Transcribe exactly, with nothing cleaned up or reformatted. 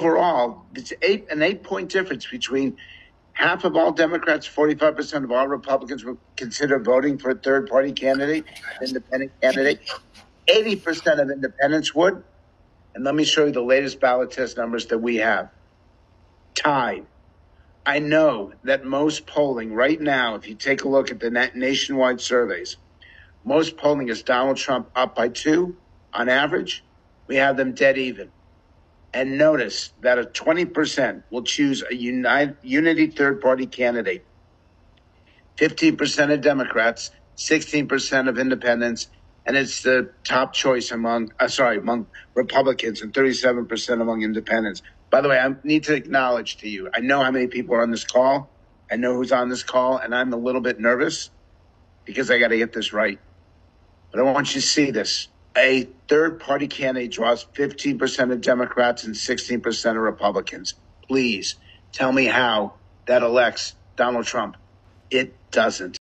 overall, it's eight an eight-point difference between half of all Democrats, forty-five percent of all Republicans would consider voting for a third-party candidate, independent candidate. eighty percent of independents would. And let me show you the latest ballot test numbers that we have. Tied. I know that most polling right now, if you take a look at the nationwide surveys, most polling is Donald Trump up by two on average. We have them dead even. And notice that a twenty percent will choose a unite, unity third-party candidate. fifteen percent of Democrats, sixteen percent of independents, and it's the top choice among, uh, sorry, among Republicans and thirty-seven percent among independents. By the way, I need to acknowledge to you, I know how many people are on this call. I know who's on this call, and I'm a little bit nervous because I got to get this right. But I want you to see this. A third-party candidate draws fifteen percent of Democrats and sixteen percent of Republicans. Please tell me how that elects Donald Trump. It doesn't.